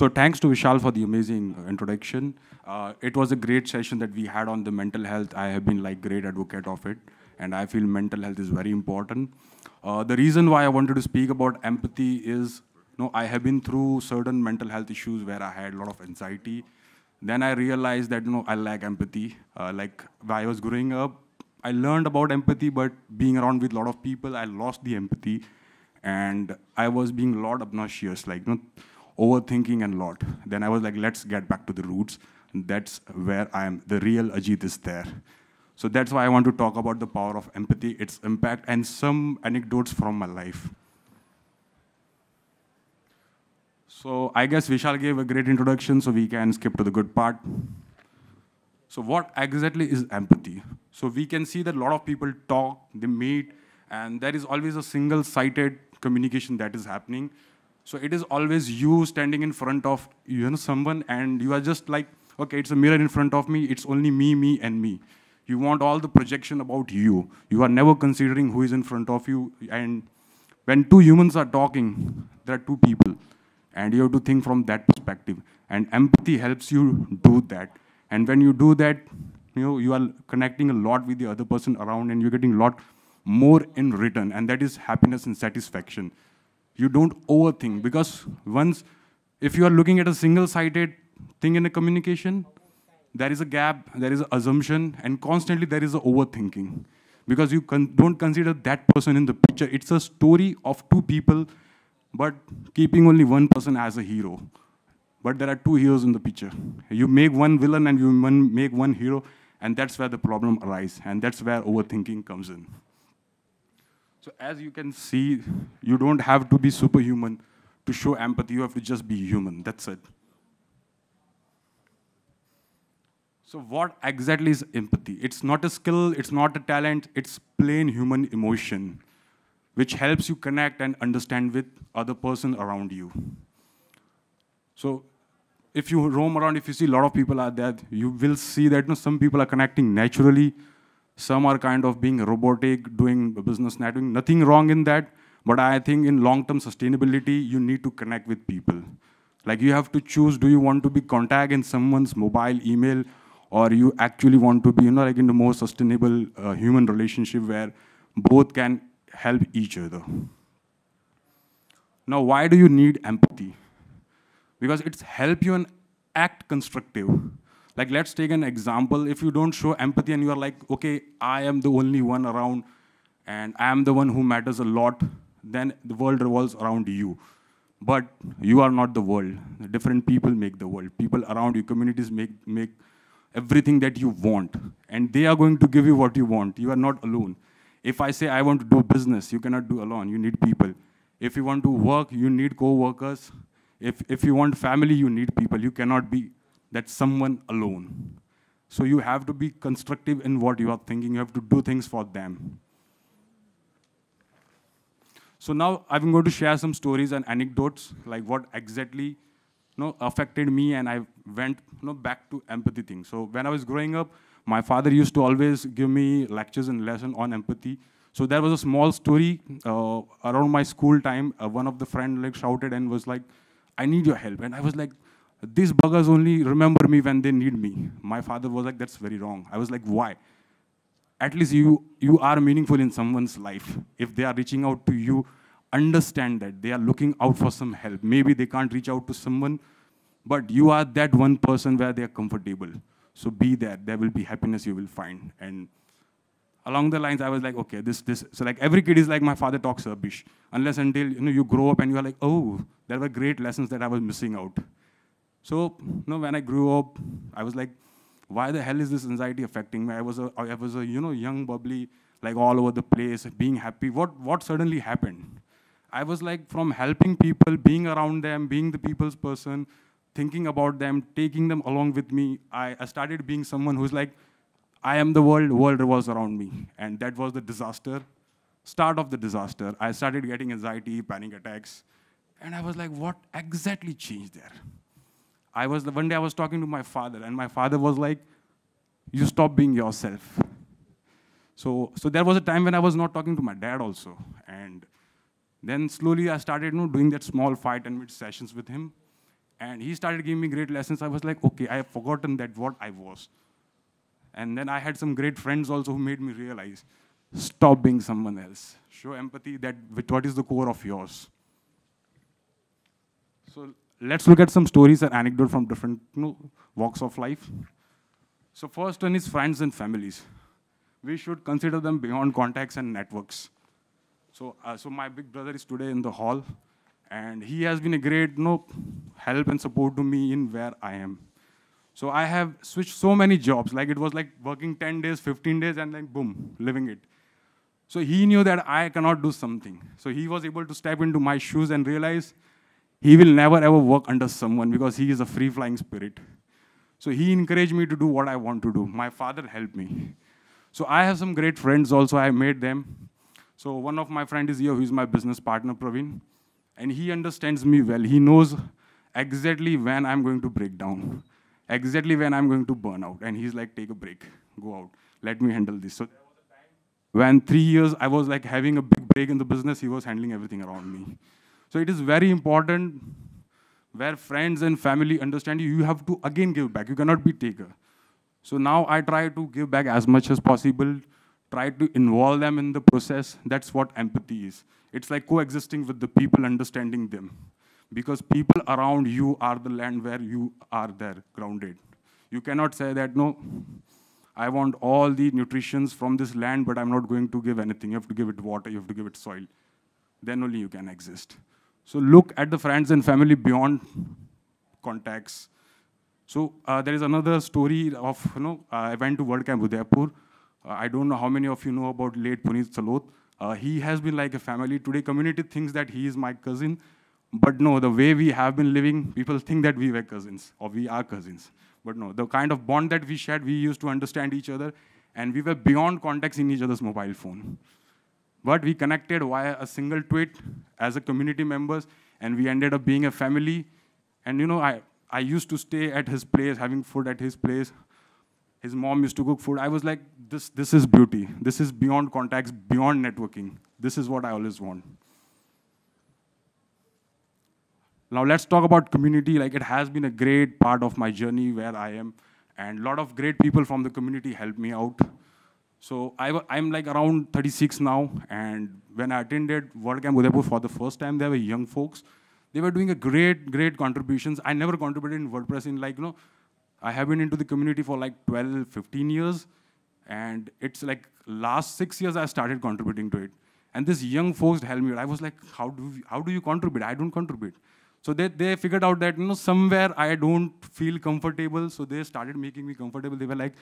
So thanks to Vishal for the amazing introduction. It was a great session that we had on the mental health. I have been like great advocate of it, and I feel mental health is very important. The reason why I wanted to speak about empathy is, I have been through certain mental health issues where I had a lot of anxiety. Then I realized that I lack empathy. Like when I was growing up, I learned about empathy, but being around with a lot of people, I lost the empathy. And I was being a lot obnoxious, like overthinking and a lot. Then I was like, let's get back to the roots. And that's where the real Ajit is there. So that's why I want to talk about the power of empathy, its impact, and some anecdotes from my life. So I guess Vishal gave a great introduction, so we can skip to the good part. So what exactly is empathy? So we can see that a lot of people talk, they meet, and there is always a single-sided communication that is happening. So it is always you standing in front of someone, and you are just like, okay, it's a mirror in front of me, it's only me, me, and me. You want all the projection about you. You are never considering who is in front of you. And when two humans are talking, there are two people. And you have to think from that perspective. And empathy helps you do that. And when you do that, you are connecting a lot with the other person around, and you're getting a lot more in return. And that is happiness and satisfaction. You don't overthink, because if you are looking at a single-sided thing in a communication, there is a gap, there is an assumption, and constantly there is an overthinking. Because you don't consider that person in the picture. It's a story of two people, but keeping only one person as a hero. But there are two heroes in the picture. You make one villain and you make one hero, and that's where the problem arises, and that's where overthinking comes in. So as you can see, you don't have to be superhuman to show empathy. You have to just be human. That's it. So what exactly is empathy? It's not a skill, it's not a talent, it's plain human emotion, which helps you connect and understand with other person around you. So if you roam around, if you see a lot of people are there, you will see that some people are connecting naturally, some are kind of being robotic, doing business networking, nothing wrong in that, but I think in long-term sustainability, you need to connect with people. Like you have to choose, do you want to be contact in someone's mobile, email, or you actually want to be like in a more sustainable human relationship where both can help each other. Now, why do you need empathy? Because it's help you and act constructive. Like, let's take an example. If you don't show empathy and you are like, okay, I am the only one around and I am the one who matters a lot, then the world revolves around you. But you are not the world. Different people make the world. People around you, communities make everything that you want. And they are going to give you what you want. You are not alone. If I say I want to do business, you cannot do alone. You need people. If you want to work, you need co-workers. If you want family, you need people. You cannot be that someone alone. So you have to be constructive in what you are thinking. You have to do things for them. So now I'm going to share some stories and anecdotes, like what exactly affected me, and I went back to empathy thing. So when I was growing up, my father used to always give me lectures and lessons on empathy. So there was a small story around my school time. One of the friend shouted and was like, I need your help. And I was like, these buggers only remember me when they need me. My father was like, that's very wrong. I was like, why? At least you are meaningful in someone's life. If they are reaching out to you, understand that they are looking out for some help. Maybe they can't reach out to someone, but you are that one person where they are comfortable. So be there. There will be happiness you will find. And along the lines, I was like, okay, so like every kid is like, my father talks rubbish. Unless until you grow up and you are like, oh, there were great lessons that I was missing out. So when I grew up, I was like, why the hell is this anxiety affecting me? I was a young, bubbly, like all over the place, being happy. What suddenly happened? I was like, from helping people, being around them, being the people's person, thinking about them, taking them along with me, I started being someone who's like, I am the world revolves around me. And that was the disaster, start of the disaster. I started getting anxiety, panic attacks. And I was like, what exactly changed there? One day I was talking to my father, and my father was like, you stop being yourself. So there was a time when I was not talking to my dad also. And then slowly I started doing that small fight and mid sessions with him. And he started giving me great lessons. I was like, okay, I have forgotten that what I was. And then I had some great friends also who made me realize, stop being someone else. Show empathy that with what is the core of yours. So let's look at some stories and anecdotes from different walks of life. So first one is friends and families. We should consider them beyond contacts and networks. So my big brother is today in the hall. And he has been a great help and support to me in where I am. So I have switched so many jobs. Like it was like working 10 days, 15 days, and then boom, living it. So he knew that I cannot do something. So he was able to step into my shoes and realize he will never ever work under someone because he is a free-flying spirit. So he encouraged me to do what I want to do. My father helped me. So I have some great friends also. I made them. So one of my friends is here, who is my business partner, Praveen. And he understands me well. He knows exactly when I'm going to break down, exactly when I'm going to burn out. And he's like, take a break, go out, let me handle this. So there was a time when 3 years I was like having a big break in the business, he was handling everything around me. So it is very important where friends and family understand you, you have to again give back. You cannot be taker. So now I try to give back as much as possible, try to involve them in the process. That's what empathy is. It's like coexisting with the people, understanding them. Because people around you are the land where you are there, grounded. You cannot say that, no, I want all the nutrients from this land, but I'm not going to give anything. You have to give it water, you have to give it soil. Then only you can exist. So look at the friends and family beyond contacts. So there is another story of, I went to WordCamp Udaipur. I don't know how many of you know about late Puneet Saloth. He has been like a family. Today, community thinks that he is my cousin. But no, the way we have been living, people think that we were cousins, or we are cousins. But no, the kind of bond that we shared, we used to understand each other, and we were beyond contacts in each other's mobile phone. But we connected via a single tweet as a community members, and we ended up being a family. And I used to stay at his place, having food at his place. His mom used to cook food. I was like, this is beauty. This is beyond contacts, beyond networking. This is what I always want. Now let's talk about community. Like it has been a great part of my journey where I am. And a lot of great people from the community helped me out. So I'm like around 36 now. And when I attended WordCamp Udaipur for the first time, there were young folks. They were doing a great contributions. I never contributed in WordPress in like, I have been into the community for like 12, 15 years. And it's like last 6 years I started contributing to it. And this young folks helped me. I was like, how do you contribute? I don't contribute. So they figured out that somewhere I don't feel comfortable. So they started making me comfortable. They were like,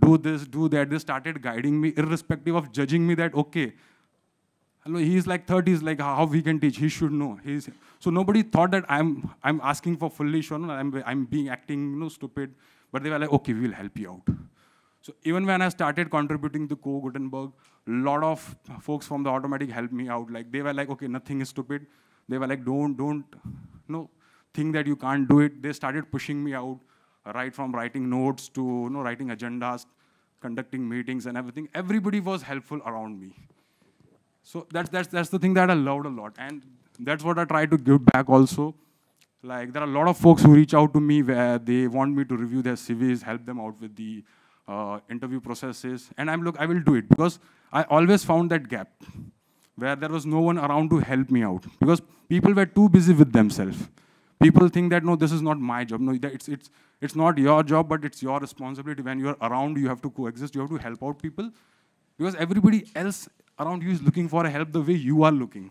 do this, do that. They started guiding me, irrespective of judging me that, okay, he's like 30s, like how we can teach, he should know. So nobody thought that I'm asking for foolish or I'm being acting stupid, but they were like, okay, we'll help you out. So even when I started contributing to Gutenberg, a lot of folks from the Automattic helped me out. Like they were like, okay, nothing is stupid. They were like, don't think that you can't do it. They started pushing me out, right from writing notes to writing agendas, conducting meetings and everything. Everybody was helpful around me. So that's the thing that I loved a lot. And that's what I try to give back also. Like there are a lot of folks who reach out to me where they want me to review their CVs, help them out with the interview processes. And I will do it because I always found that gap where there was no one around to help me out because people were too busy with themselves. People think that, no, this is not my job. No, it's not your job, but it's your responsibility. When you're around, you have to coexist. You have to help out people because everybody else around you is looking for help the way you are looking.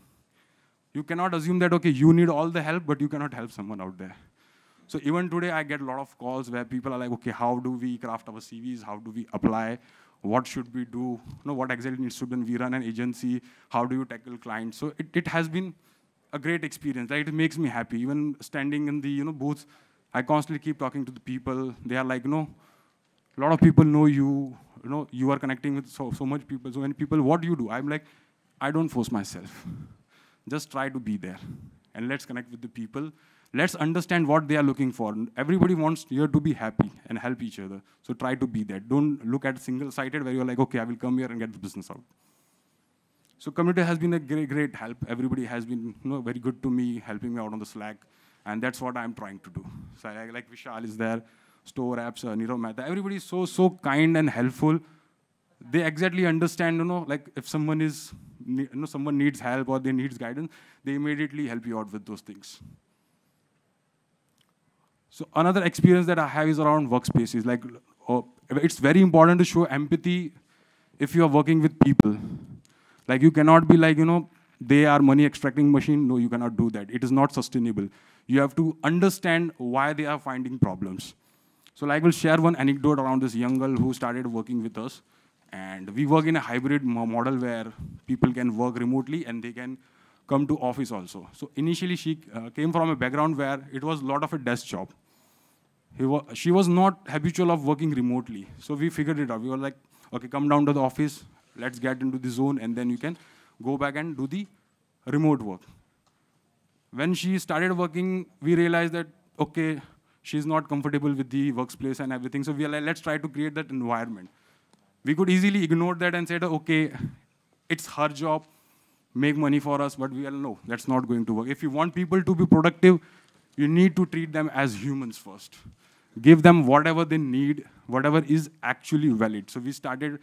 You cannot assume that, okay, you need all the help, but you cannot help someone out there. So even today, I get a lot of calls where people are like, okay, how do we craft our CVs? How do we apply? What should we do? What exactly needs to be done? We run an agency. How do you tackle clients? So it has been a great experience. Like, it makes me happy. Even standing in the booths, I constantly keep talking to the people. They are like, a lot of people know you. You are connecting with so much people. So many people, what do you do? I'm like, I don't force myself. Just try to be there. And let's connect with the people. Let's understand what they are looking for. Everybody wants here to be happy and help each other. So try to be there. Don't look at single-sided where you're like, okay, I will come here and get the business out. So community has been a great help. Everybody has been very good to me, helping me out on the Slack. And that's what I'm trying to do. So like Vishal is there, StoreApps, Nirav Mehta. Everybody is so kind and helpful. They exactly understand, like if someone is, someone needs help or they needs guidance, they immediately help you out with those things. So another experience that I have is around workspaces. Like, it's very important to show empathy if you are working with people. Like, you cannot be like, they are money extracting machine. No, you cannot do that. It is not sustainable. You have to understand why they are finding problems. So like, we'll share one anecdote around this young girl who started working with us. And we work in a hybrid model where people can work remotely and they can come to office also. So initially, she came from a background where it was a lot of a desk job. She was not habitual of working remotely. So we figured it out. We were like, OK, come down to the office. Let's get into the zone. And then you can go back and do the remote work. When she started working, we realized that, OK, she's not comfortable with the workplace and everything. So we are like, let's try to create that environment. We could easily ignore that and say, OK, it's her job. Make money for us, but we all know that's not going to work. If you want people to be productive, you need to treat them as humans first. Give them whatever they need, whatever is actually valid. So we started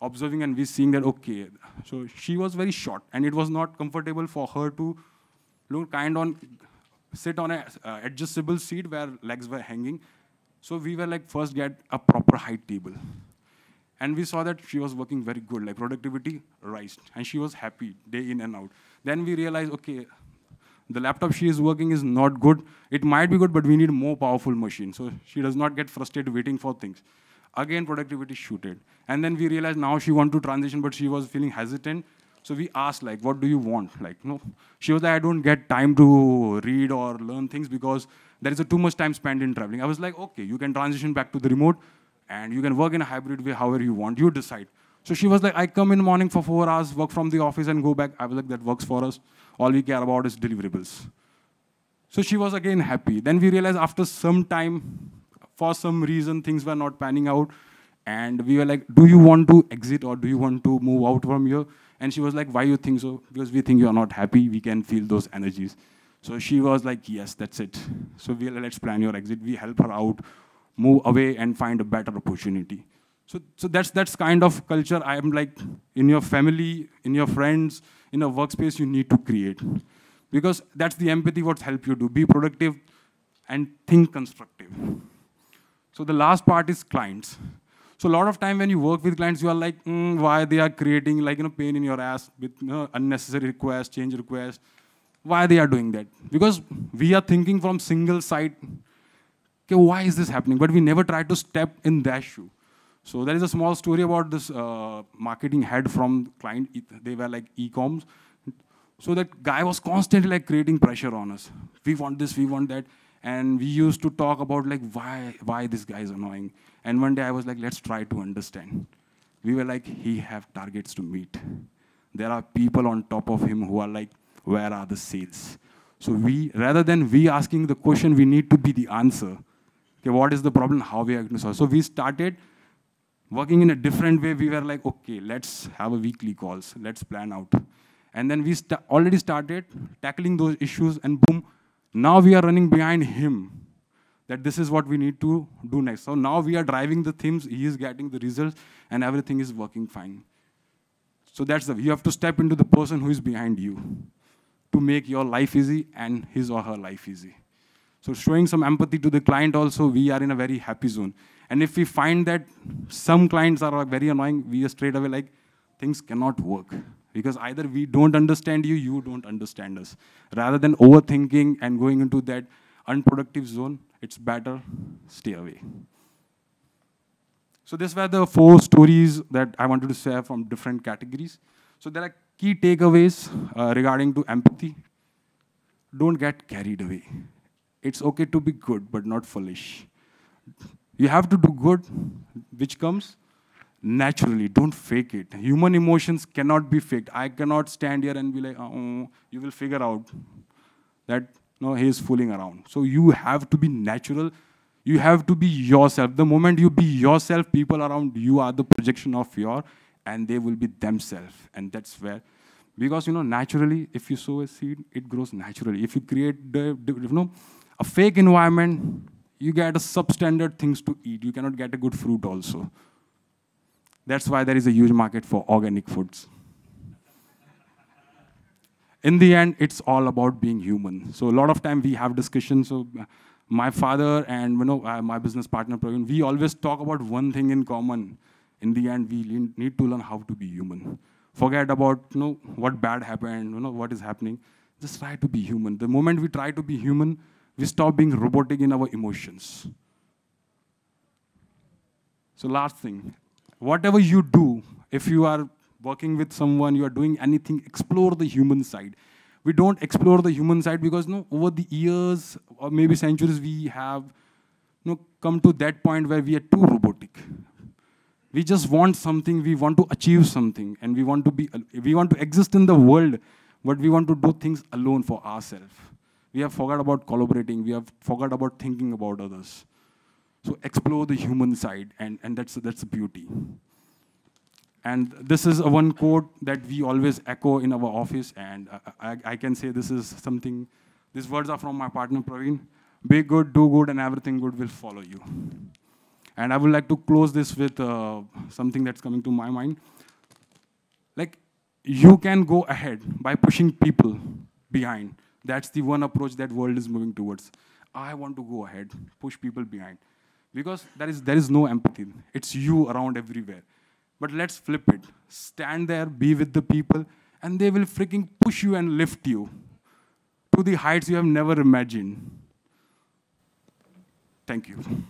observing and we seeing that, okay, so she was very short and it was not comfortable for her to sit on an adjustable seat where legs were hanging. So we were like, first get a proper height table. And we saw that she was working very good, like productivity rised. And she was happy day in and out. Then we realized, OK, the laptop she is working is not good. It might be good, but we need more powerful machine. So she does not get frustrated waiting for things. Again, productivity shooted. And then we realized now she wants to transition, but she was feeling hesitant. So we asked, like, what do you want? Like, no. She was like, I don't get time to read or learn things because there is too much time spent in traveling. I was like, OK, you can transition back to the remote. And you can work in a hybrid way however you want. You decide. So she was like, I come in the morning for 4 hours, work from the office, and go back. I was like, that works for us. All we care about is deliverables. So she was again happy. Then we realized after some time, for some reason, things were not panning out. And we were like, do you want to exit or do you want to move out from here? And she was like, why you think so? Because we think you are not happy. We can feel those energies. So she was like, yes, that's it. So we were like, let's plan your exit. We help her out. Move away and find a better opportunity. So that's kind of culture I am like in your family, in your friends, in a workspace you need to create. Because that's the empathy what helps you do. Be productive and think constructive. So the last part is clients. So a lot of time when you work with clients, you are like, why they are creating like pain in your ass with unnecessary requests, change requests. Why they are doing that? Because we are thinking from single side. Why is this happening? But we never try to step in their shoe. So there is a small story about this marketing head from client. They were like e-coms. So that guy was constantly like creating pressure on us. We want this, we want that. And we used to talk about like why this guy is annoying. And one day I was like, let's try to understand. We were like, he have targets to meet. There are people on top of him who are like, where are the sales? So rather than we asking the question, we need to be the answer. Okay, what is the problem? How we are going to solve? So we started working in a different way. We were like, OK, let's have a weekly calls. Let's plan out. And then we already started tackling those issues. And boom, now we are running behind him. That this is what we need to do next. So now we are driving the themes. He is getting the results. And everything is working fine. So that's you have to step into the person who is behind you to make your life easy and his or her life easy. So showing some empathy to the client also, we are in a very happy zone. And if we find that some clients are very annoying, we are straight away like, things cannot work. Because either we don't understand you, you don't understand us. Rather than overthinking and going into that unproductive zone, it's better stay away. So these were the 4 stories that I wanted to share from different categories. So there are key takeaways regarding to empathy. Don't get carried away. It's OK to be good, but not foolish. You have to do good, which comes naturally. Don't fake it. Human emotions cannot be faked. I cannot stand here and be like, oh, you will figure out that no, he is fooling around. So you have to be natural. You have to be yourself. The moment you be yourself, people around you are the projection of your, and they will be themselves. And that's where. Because naturally, if you sow a seed, it grows naturally. If you create the a fake environment, you get a substandard things to eat. You cannot get a good fruit also. That's why there is a huge market for organic foods. In the end, it's all about being human. So a lot of time we have discussions. So my father and my business partner, Praveen, we always talk about one thing in common. In the end, we need to learn how to be human. Forget about what bad happened, what is happening. Just try to be human. The moment we try to be human, we stop being robotic in our emotions. So last thing, whatever you do, if you are working with someone, you are doing anything, explore the human side. We don't explore the human side because over the years or maybe centuries, we have come to that point where we are too robotic. We just want something, we want to achieve something, and we want to exist in the world, but we want to do things alone for ourselves. We have forgot about collaborating, we have forgot about thinking about others. So explore the human side, and that's the beauty. And this is one quote that we always echo in our office, and I can say this is something, these words are from my partner Praveen, be good, do good, and everything good will follow you. And I would like to close this with something that's coming to my mind. Like, you can go ahead by pushing people behind. That's the one approach that world is moving towards. I want to go ahead, push people behind. Because there is no empathy. It's you around everywhere. But let's flip it. Stand there, be with the people, and they will freaking push you and lift you to the heights you have never imagined. Thank you.